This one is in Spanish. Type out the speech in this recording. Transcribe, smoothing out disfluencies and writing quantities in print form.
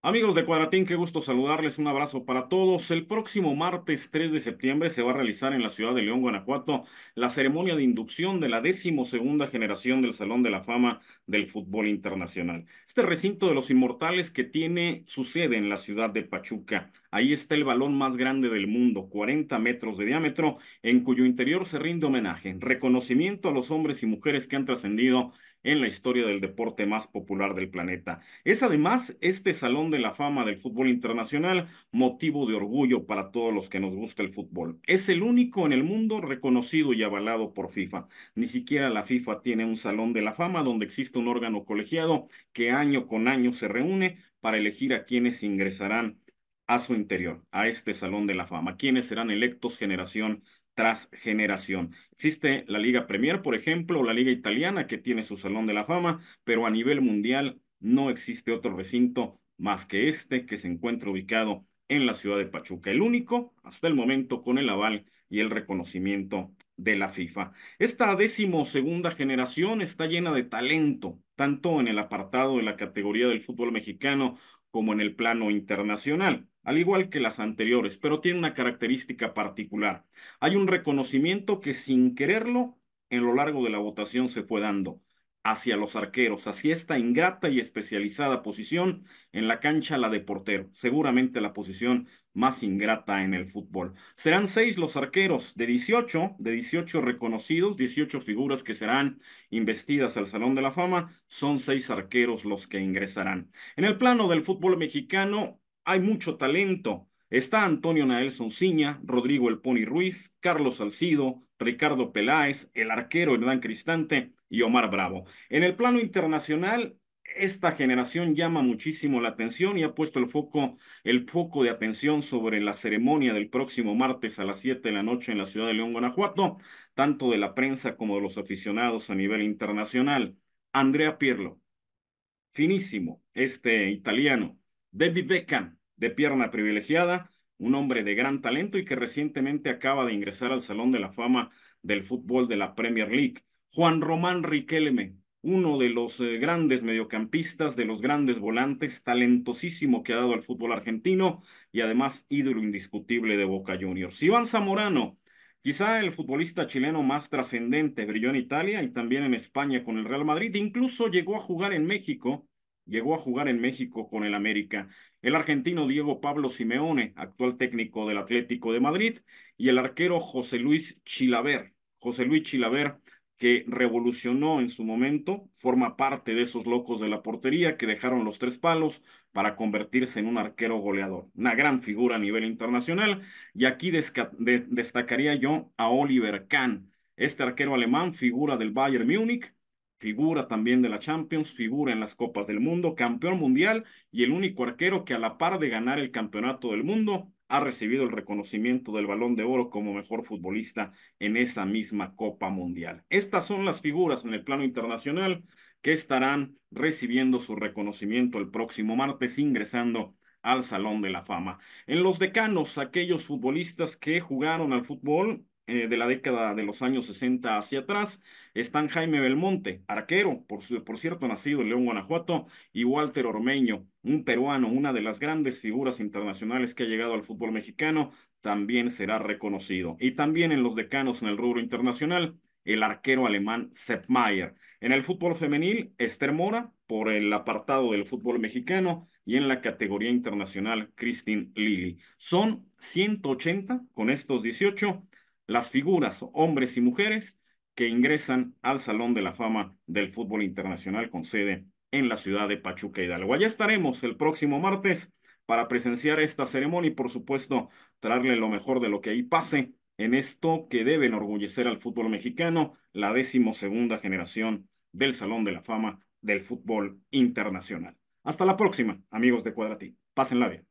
Amigos de Cuadratín, qué gusto saludarles, un abrazo para todos. El próximo martes 3 de septiembre se va a realizar en la ciudad de León, Guanajuato, la ceremonia de inducción de la 12ª generación del Salón de la Fama del Fútbol Internacional. Este recinto de los inmortales que tiene su sede en la ciudad de Pachuca. Ahí está el balón más grande del mundo, 40 metros de diámetro, en cuyo interior se rinde homenaje, reconocimiento a los hombres y mujeres que han trascendido en la historia del deporte más popular del planeta. Es además este Salón de la Fama del Fútbol Internacional motivo de orgullo para todos los que nos gusta el fútbol. Es el único en el mundo reconocido y avalado por FIFA. Ni siquiera la FIFA tiene un Salón de la Fama donde existe un órgano colegiado que año con año se reúne para elegir a quienes ingresarán a su interior, a este Salón de la Fama, quienes serán electos generación tras generación. Existe la Liga Premier, por ejemplo, la Liga Italiana, que tiene su Salón de la Fama, pero a nivel mundial no existe otro recinto más que este, que se encuentra ubicado en la ciudad de Pachuca, el único hasta el momento con el aval y el reconocimiento de la FIFA. Esta 12ª generación está llena de talento, tanto en el apartado de la categoría del fútbol mexicano como en el plano internacional, al igual que las anteriores, pero tiene una característica particular. Hay un reconocimiento que sin quererlo, en lo largo de la votación se fue dando hacia los arqueros, hacia esta ingrata y especializada posición en la cancha, la de portero, seguramente la posición más ingrata en el fútbol. Serán 6 los arqueros de 18 reconocidos, 18 figuras que serán investidas al Salón de la Fama, son 6 arqueros los que ingresarán. En el plano del fútbol mexicano, hay mucho talento. Está Antonio Naelson Ciña, Rodrigo El Pony Ruiz, Carlos Salcido, Ricardo Peláez, el arquero Hernán Cristante y Omar Bravo. En el plano internacional, esta generación llama muchísimo la atención y ha puesto el foco de atención sobre la ceremonia del próximo martes a las 7 de la noche en la ciudad de León, Guanajuato, tanto de la prensa como de los aficionados a nivel internacional. Andrea Pirlo, finísimo, este italiano. David Beckham, de pierna privilegiada, un hombre de gran talento y que recientemente acaba de ingresar al Salón de la Fama del fútbol de la Premier League. Juan Román Riquelme, uno de los grandes mediocampistas, de los grandes volantes, talentosísimo que ha dado al fútbol argentino y además ídolo indiscutible de Boca Juniors. Iván Zamorano, quizá el futbolista chileno más trascendente, brilló en Italia y también en España con el Real Madrid, incluso llegó a jugar en México con el América. El argentino Diego Pablo Simeone, actual técnico del Atlético de Madrid, y el arquero José Luis Chilaver, que revolucionó en su momento, forma parte de esos locos de la portería que dejaron los 3 palos para convertirse en un arquero goleador. Una gran figura a nivel internacional, y aquí destacaría yo a Oliver Kahn, este arquero alemán, figura del Bayern Múnich, figura también de la Champions, figura en las Copas del Mundo, campeón mundial y el único arquero que a la par de ganar el campeonato del mundo ha recibido el reconocimiento del Balón de Oro como mejor futbolista en esa misma Copa Mundial. Estas son las figuras en el plano internacional que estarán recibiendo su reconocimiento el próximo martes, ingresando al Salón de la Fama. En los decanos, aquellos futbolistas que jugaron al fútbol de la década de los años 60 hacia atrás, están Jaime Belmonte, arquero, por cierto, nacido en León, Guanajuato, y Walter Ormeño, un peruano, una de las grandes figuras internacionales que ha llegado al fútbol mexicano, también será reconocido. Y también en los decanos en el rubro internacional, el arquero alemán Sepp Mayer. En el fútbol femenil, Esther Mora, por el apartado del fútbol mexicano, y en la categoría internacional, Christine Lilly. Son 180 con estos 18 las figuras, hombres y mujeres, que ingresan al Salón de la Fama del Fútbol Internacional con sede en la ciudad de Pachuca, Hidalgo. Allá estaremos el próximo martes para presenciar esta ceremonia y, por supuesto, traerle lo mejor de lo que ahí pase en esto que debe enorgullecer al fútbol mexicano, la 12ª generación del Salón de la Fama del Fútbol Internacional. Hasta la próxima, amigos de Cuadratín. Pásenla bien.